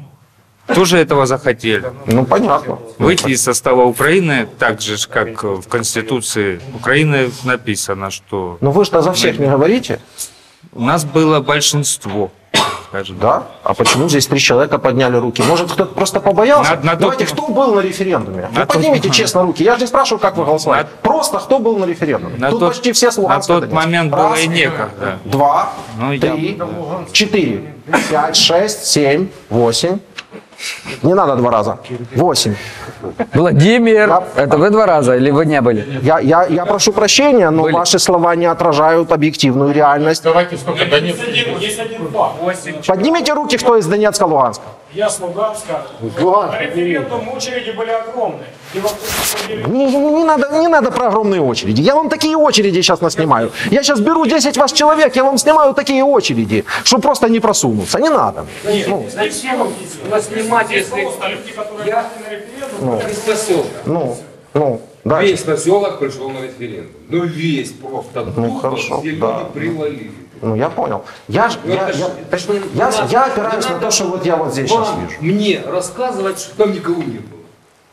тоже этого захотели. Понятно. Выйти из состава Украины, так же, как в Конституции Украины написано, что... вы что, за всех не говорите? У нас было большинство, скажем. Да? А почему здесь 3 человека подняли руки? Может, кто-то просто побоялся? Давайте, кто был на референдуме? Поднимите честно руки. Я же не спрашиваю, как вы голосовали. Просто кто был на референдуме? Тут почти все с Луганска. На тот момент было и некогда. 2, 3, 4, 5, 6, 7, 8... Не надо 2 раза. 8. Владимир, это вы 2 раза или вы не были? Я прошу прощения, но ваши слова не отражают объективную реальность. Давайте сколько Донецк. Есть 1 факт. Поднимите руки, кто из Донецка, Луганска. Я с Луганска. На референдум очереди были огромные. Не надо про огромные очереди. Я вам такие очереди сейчас наснимаю. Я сейчас беру 10 ваших человек, я вам снимаю такие очереди, чтобы просто не просунуться. Не надо. Зачем наснимать, если... Я не способен. Да. Весь на селах пришел на референдум. Ну весь просто. Ну хорошо, да. Ну я понял. Я опираюсь на то, что вот я вот здесь сейчас вижу. Мне рассказывать, что там никого не было.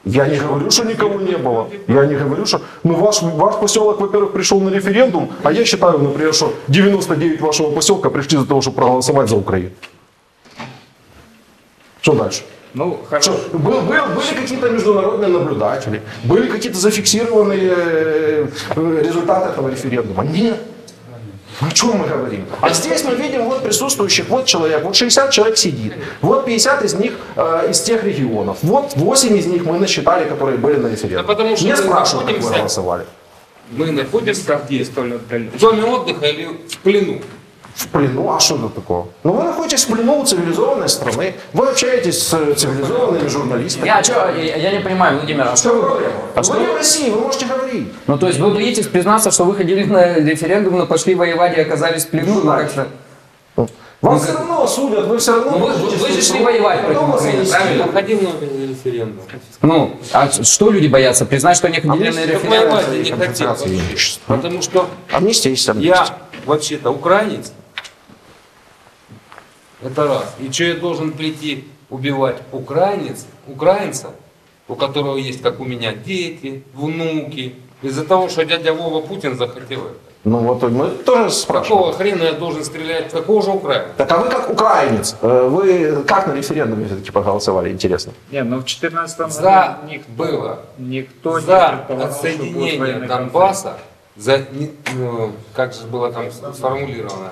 Я не говорю, что никого не было. Я не говорю, что... Ну, ваш поселок, во-первых, пришел на референдум, а я считаю, например, что 99 вашего поселка пришли за того, чтобы проголосовать за Украину. Что дальше? Ну, хорошо. Что, были какие-то международные наблюдатели, были какие-то зафиксированные результаты этого референдума? Нет. О чем мы говорим? А здесь мы видим вот присутствующих, вот человек, вот 60 человек сидит, вот 50 из них из тех регионов, вот 8 из них мы насчитали, которые были на референдуме. Да потому что не спрашивают, как вы голосовали. Мы находимся где? В зоне отдыха или в плену? В плену? А что это такое? Ну вы находитесь в плену цивилизованной страны, вы общаетесь с цивилизованными журналистами. Я не понимаю, Владимир, а что вы говорите? Вы не в России, вы можете говорить. Ну то есть вы боитесь признаться, что вы ходили на референдум, но пошли воевать и оказались в плену? Ну, как-то... Вам все равно осудят, вы все равно... Вы же шли воевать против Украины, правильно? Ходим на референдум. Ну, а что люди боятся? Признать, что они ходили на референдум? Не хотим вообще, потому что я вообще-то украинец. Это раз. И что я должен прийти убивать украинца, у которого есть, как у меня, дети, внуки, из-за того, что дядя Вова Путин захотел это? Ну вот мы тоже спрашиваем. Какого хрена я должен стрелять в такого же украинца? Так а вы как украинец, вы как на референдуме все-таки проголосовали, интересно? Не, ну в 2014 году за никто за не отсоединение Донбасса. За, как же было там сформулировано?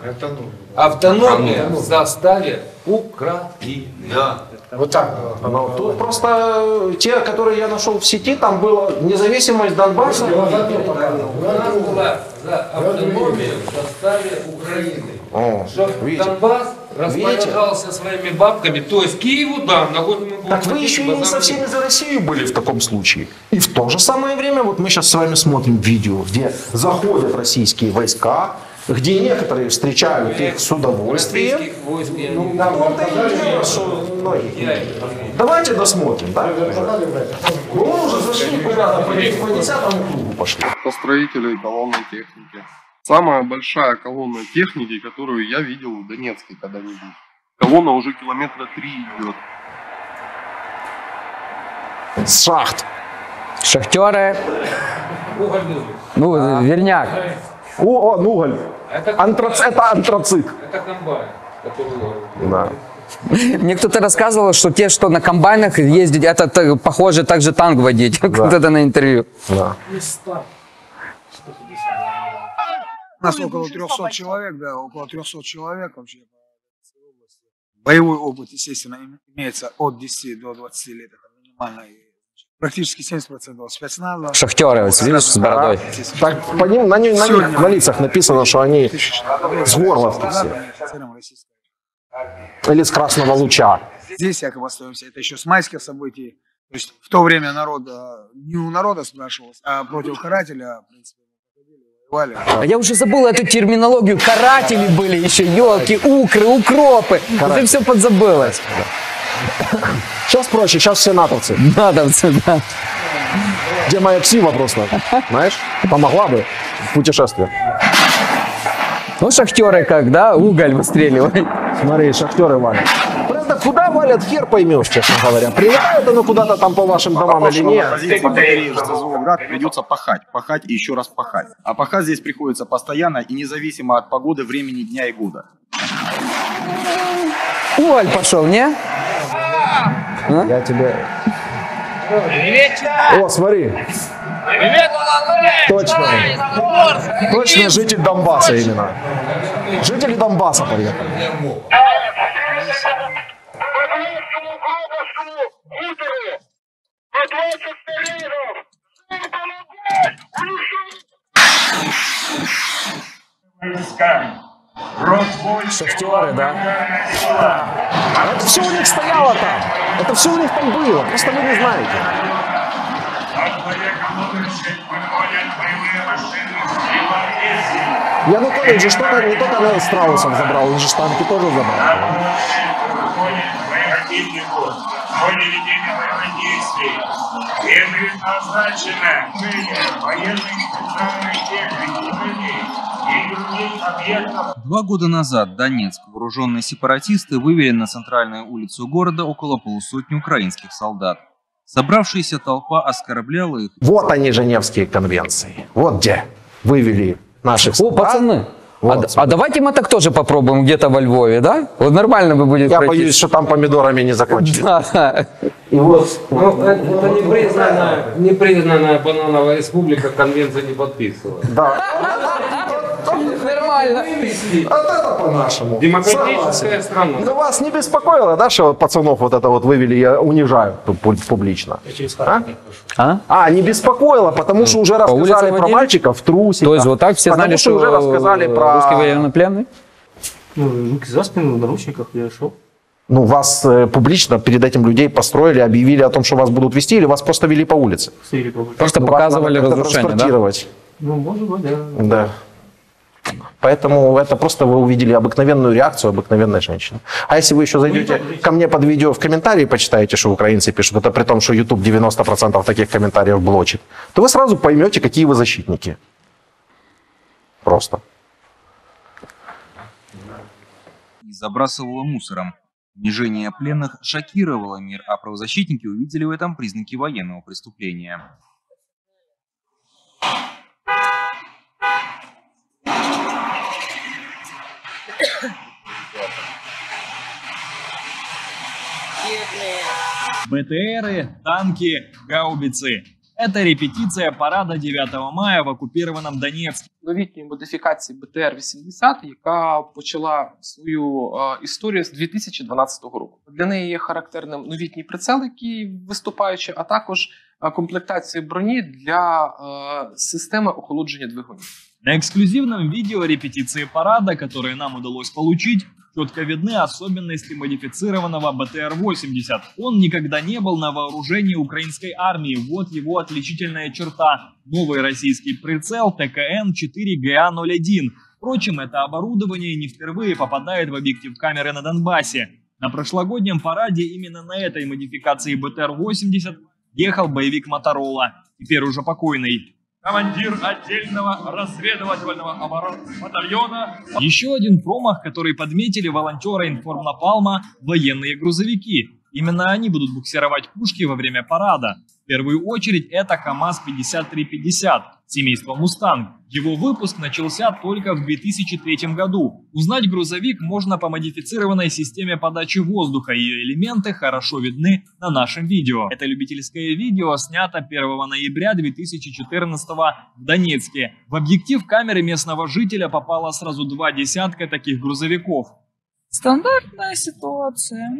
Автономия в составе Украины. Да. Вот так. Но тут просто те, которые я нашел в сети, там была независимость Донбасса. Она была за автономию в составе Украины. О, Донбасс располагался своими бабками, то есть Киеву, да, на год мы... Так вы еще и не совсем за Россию были в таком случае. И в то же самое время, вот мы сейчас с вами смотрим видео, где заходят российские войска, где некоторые встречают их с удовольствием. Ну, там-то и дело, что многие. Давайте досмотрим, да? Мы уже зашли куда-то, по 10-му кругу пошли. Строители колонны техники. Самая большая колонна техники, которую я видел в Донецке когда-нибудь. Колонна уже километра 3 идет. С шахт. Шахтеры. Уголь. Ну, верняк. О, ну уголь. Это антрацит. Это комбайн. Да. Мне кто-то рассказывал, что те, что на комбайнах ездят, это похоже также танк водить. Да. Кто-то на интервью. Да. У нас около 300 человек, да, около 300 человек вообще. Боевой опыт, естественно, имеется от 10 до 20 лет, это минимально. Практически 70% спецназа. Шахтеры, вот видишь, с бородой. Так, по ним, на лицах написано, что они с Горловки все. Или с Красного Луча. Здесь якобы остаемся, это еще с майских событий. То есть в то время народ, не у народа спрашивалось, а против карателя, в принципе. Я уже забыл эту терминологию. Каратели были еще, елки, укры, укропы. Это все подзабылось. Сейчас проще, сейчас все натовцы. Натовцы, да. Где моя псима просто, знаешь? Помогла бы в путешествии. Ну, шахтеры как, да? Уголь выстреливают. Смотри, шахтеры валят. Просто куда валят, хер поймешь, честно говоря. Прилетают оно куда-то там по вашим домам или нет? Придется пахать и еще раз пахать. А пахать здесь приходится постоянно и независимо от погоды, времени, дня и года. Уголь пошел, не? А? Я тебе... О, смотри. Точно. Точно житель Донбасса именно. Жители Донбасса поехали. Шахтеры, да? Это все у них стояло там. Это все у них там было. Просто вы не знаете. Янукович же что-то не только на страусов забрал, он же штанки тоже забрал. ходе ведения военных действий требует назначено военной специальной техники и других объектов. 2 года назад Донецк вооруженные сепаратисты вывели на центральную улицу города около полусотни украинских солдат. Собравшаяся толпа оскорбляла их. Вот они, Женевские конвенции. Вот где вывели наших солдат. О, пацаны! Вот. А давайте мы так тоже попробуем где-то во Львове, да? Вот нормально бы будет. Я пройти. Боюсь, что там помидорами не закончится. Да. И вот, это непризнанная банановая республика, конвенцию не подписывала. Да. Нормально. Вот это по-нашему. Демократическая страна. Ну вас не беспокоило, да, что пацанов вот это вот вывели, я унижаю публично? А, не беспокоило, потому что уже рассказали про мальчиков в трусиках. То есть вот так все знали, что уже рассказали про русский военнопленный? Ну, руки за спину, в наручниках я шел. Ну, вас публично перед этим людей построили, объявили о том, что вас будут вести, или вас просто вели по улице? Просто показывали разрушение, да? Ну, может быть, да. Поэтому это просто вы увидели обыкновенную реакцию обыкновенной женщины. А если вы еще зайдете ко мне под видео в комментарии, почитаете, что украинцы пишут, это при том, что YouTube 90% таких комментариев блочит, то вы сразу поймете, какие вы защитники. Просто. И забрасывало мусором. Унижение пленных шокировало мир, а правозащитники увидели в этом признаки военного преступления. БТРы, танки, гаубицы. Это репетиция парада 9 мая в оккупированном Донецьку. Новітні модифікації БТР-80, яка почала свою історію з 2012 року. Для неї є характерним новітній прицел, який виступаючий, а також комплектація броні для системи охолодження двигунів. На эксклюзивном видео репетиции парада, которые нам удалось получить, четко видны особенности модифицированного БТР-80. Он никогда не был на вооружении украинской армии. Вот его отличительная черта. Новый российский прицел ТКН-4ГА-01. Впрочем, это оборудование не впервые попадает в объектив камеры на Донбассе. На прошлогоднем параде именно на этой модификации БТР-80 ехал боевик «Моторола», теперь уже покойный. Командир отдельного разведывательного батальона. Еще один промах, который подметили волонтеры информнапалма – военные грузовики. Именно они будут буксировать пушки во время парада. В первую очередь это КАМАЗ-5350, семейство «Мустанг». Его выпуск начался только в 2003 году. Узнать грузовик можно по модифицированной системе подачи воздуха. Ее элементы хорошо видны на нашем видео. Это любительское видео снято 1 ноября 2014 в Донецке. В объектив камеры местного жителя попало сразу 2 десятка таких грузовиков. Стандартная ситуация.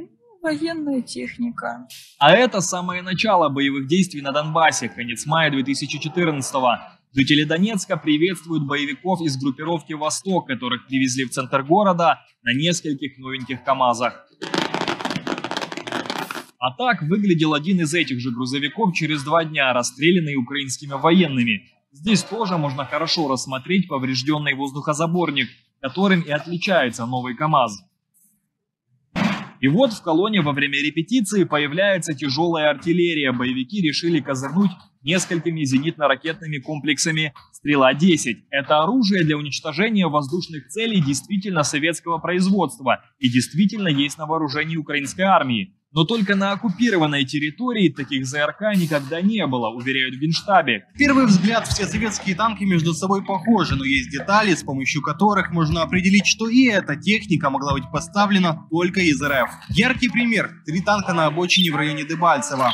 Военная техника. А это самое начало боевых действий на Донбассе, конец мая 2014-го. Жители Донецка приветствуют боевиков из группировки «Восток», которых привезли в центр города на нескольких новеньких КАМАЗах. А так выглядел один из этих же грузовиков через 2 дня, расстрелянный украинскими военными. Здесь тоже можно хорошо рассмотреть поврежденный воздухозаборник, которым и отличается новый КАМАЗ. И вот в колонне во время репетиции появляется тяжелая артиллерия. Боевики решили козырнуть несколькими зенитно-ракетными комплексами «Стрела-10». Это оружие для уничтожения воздушных целей действительно советского производства и действительно есть на вооружении украинской армии. Но только на оккупированной территории таких ЗРК никогда не было, уверяют в Генштабе. В первый взгляд все советские танки между собой похожи, но есть детали, с помощью которых можно определить, что и эта техника могла быть поставлена только из РФ. Яркий пример – 3 танка на обочине в районе Дебальцева.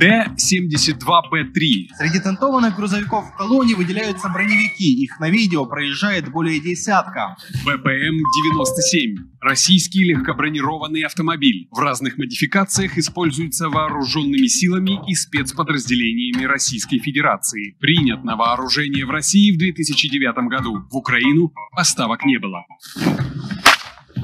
Д-72Б3. Среди тентованных грузовиков в колонии выделяются броневики. Их на видео проезжает более десятка. БПМ-97. Российский легкобронированный автомобиль. В разных модификациях используется вооруженными силами и спецподразделениями Российской Федерации. Принят на вооружение в России в 2009 году. В Украину поставок не было.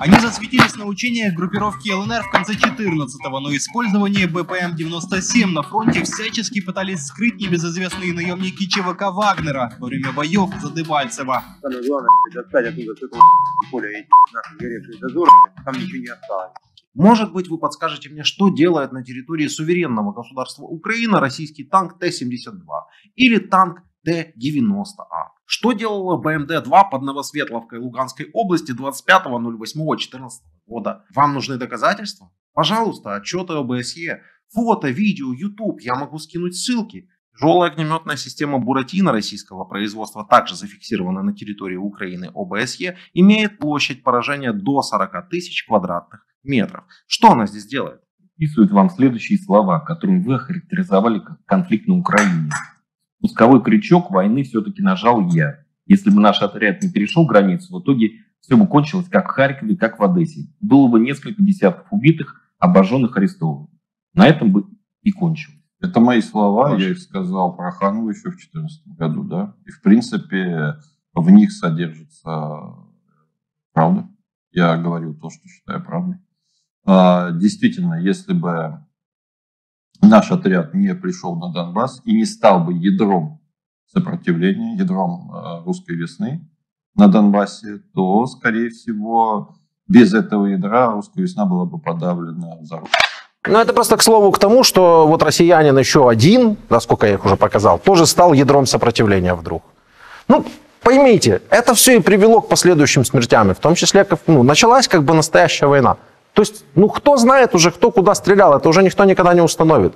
Они засветились на учениях группировки ЛНР в конце 14-го, но использование БПМ-97 на фронте всячески пытались скрыть небезызвестные наемники ЧВК Вагнера во время боев за Дебальцево. Самое главное, достать оттуда с этого поля эти наши горевшие дозоры, там ничего не осталось. Может быть, вы подскажете мне, что делает на территории суверенного государства Украина российский танк Т-72 или танк Т-90А. Что делала БМД-2 под Новосветловкой Луганской области 25.08.14 года? Вам нужны доказательства? Пожалуйста, отчеты ОБСЕ, фото, видео, YouTube, я могу скинуть ссылки. Тяжелая огнеметная система «Буратино» российского производства, также зафиксированная на территории Украины ОБСЕ, имеет площадь поражения до 40 тысяч квадратных метров. Что она здесь делает? Описывают вам следующие слова, которым вы охарактеризовали как конфликт на Украине. Пусковой крючок войны все-таки нажал я. Если бы наш отряд не перешел границу, в итоге все бы кончилось как в Харькове, как в Одессе. Было бы несколько десятков убитых, обожженных, арестованных. На этом бы и кончилось. Это мои слова, я их сказал про Ханову еще в 2014 году, да? И, в принципе, в них содержится правда. Я говорил то, что считаю правдой. Действительно, если бы наш отряд не пришел на Донбасс и не стал бы ядром сопротивления, ядром русской весны на Донбассе, то, скорее всего, без этого ядра русская весна была бы подавлена за руку. Но это просто к слову к тому, что вот россиянин еще один, насколько я их уже показал, тоже стал ядром сопротивления вдруг. Ну, поймите, это все и привело к последующим смертям, в том числе, началась как бы настоящая война. То есть, кто знает уже, кто куда стрелял, это уже никто никогда не установит.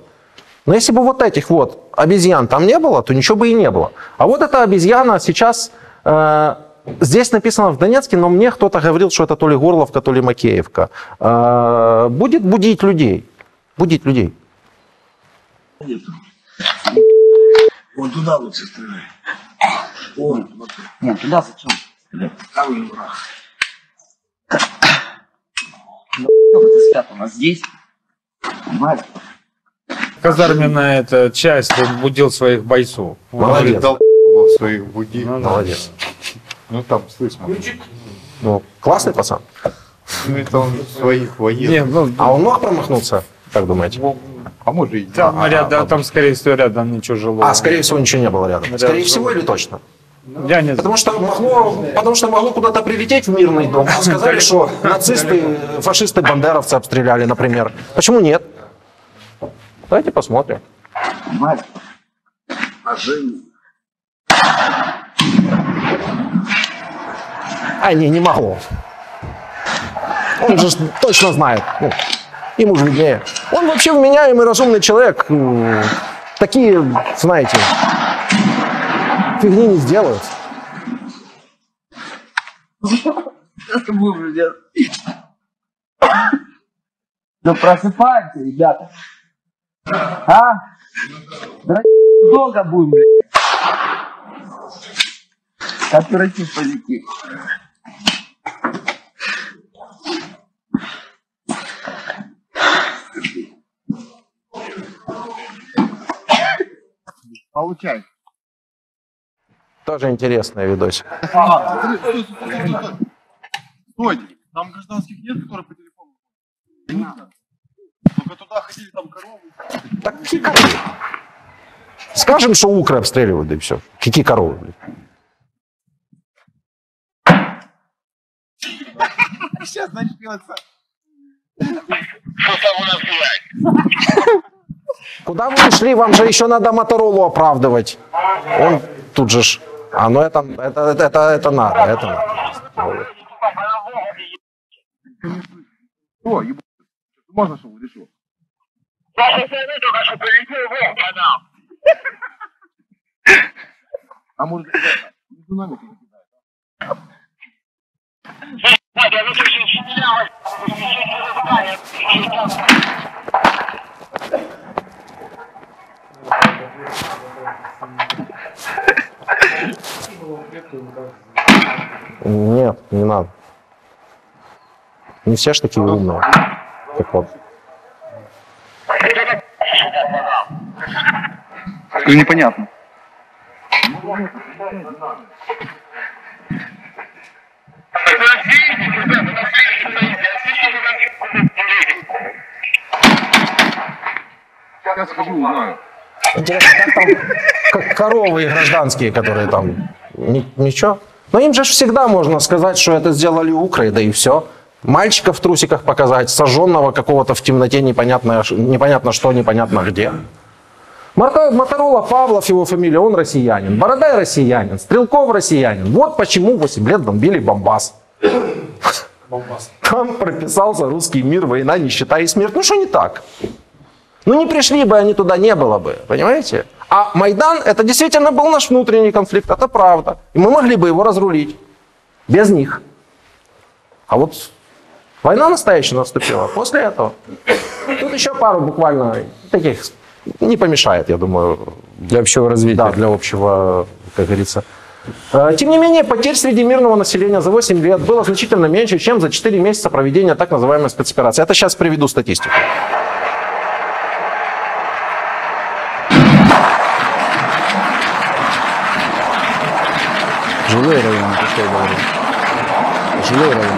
Но если бы вот этих вот обезьян там не было, то ничего бы и не было. А вот эта обезьяна сейчас, здесь написано в Донецке, но мне кто-то говорил, что это то ли Горловка, то ли Макеевка, будет будить людей. Будить людей. Нет. Вон туда лучше стреляй. Вон, вот. Нет, туда зачем? Там дурак. Ты спят у нас здесь. Мать. Казарменная эта часть будил своих бойцов. Молодец. Дал своих будил. Молодец. Там слышно. Классный пацан. Это он своих военных. А он мог промахнуться? Как думаете? А может и... Там, скорее всего, рядом ничего жилого. А, скорее всего, ничего не было рядом. Скорее всего или точно? Я не знаю. Потому что могло куда-то прилететь в мирный дом. Сказали, что нацисты, фашисты, бандеровцы обстреляли, например. Почему нет? Давайте посмотрим. Мать. А, не могло. Он же точно знает. Ему же виднее. Он вообще вменяемый, разумный человек. Такие, знаете, фигни не сделают. Да просыпайте, ребята. А? Долго будем, блядь. Оператив позитив. Получай. Тоже интересный видосик. Стой, там гражданских нет, которые по телефону? Не надо. Только туда ходили, там коровы. Так какие коровы? Скажем, что укры обстреливают, да и все. Какие коровы, блин? Сейчас начнется. Куда вы ушли? Вам же еще надо Моторолу оправдывать. Он тут же ж. А ну это надо. Это надо. Что, ебать? Можно, чтобы решил? Ваши сами только что прилетели вон по нам. А может, между нами не кидают? Я выключил щемеля, нет, не надо. Не все ж такие умные, как вот. Непонятно. Сейчас скажу, знаю. Интересно, как там, как коровы и гражданские, которые там, ничего? Но им же всегда можно сказать, что это сделали укры, да и все. Мальчика в трусиках показать, сожженного какого-то в темноте непонятно что, непонятно где. Моторола, Павлов, его фамилия, он россиянин. Бородай россиянин, Стрелков россиянин. Вот почему 8 лет бомбили Бомбас. Там прописался русский мир, война, нищета и смерть. Ну что не так? Ну не пришли бы они туда, не было бы, понимаете? А Майдан, это действительно был наш внутренний конфликт, это правда. И мы могли бы его разрулить без них. А вот война настоящая наступила после этого. Тут еще пару буквально таких не помешает, я думаю. Для общего развития. Да, для общего, как говорится. Тем не менее, потерь среди мирного населения за 8 лет было значительно меньше, чем за 4 месяца проведения так называемой спецоперации. Это сейчас приведу статистику. Жилой район, что я говорю? Жилой район.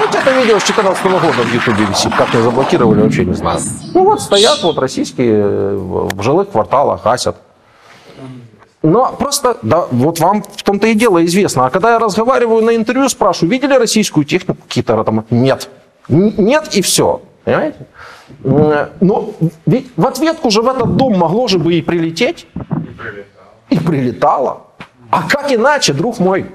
Вот это видео с 2014 года в Ютубе висит. Как не заблокировали, вообще не знаю. Ну вот стоят вот российские в жилых кварталах, гасят. Но просто, да, вот вам в том-то и дело известно. А когда я разговариваю на интервью, спрашиваю, видели российскую технику какие-то там? Нет. Нет и все. Понимаете? Но ведь в ответку же в этот дом могло же бы и прилететь. И прилетало. А как иначе, друг мой?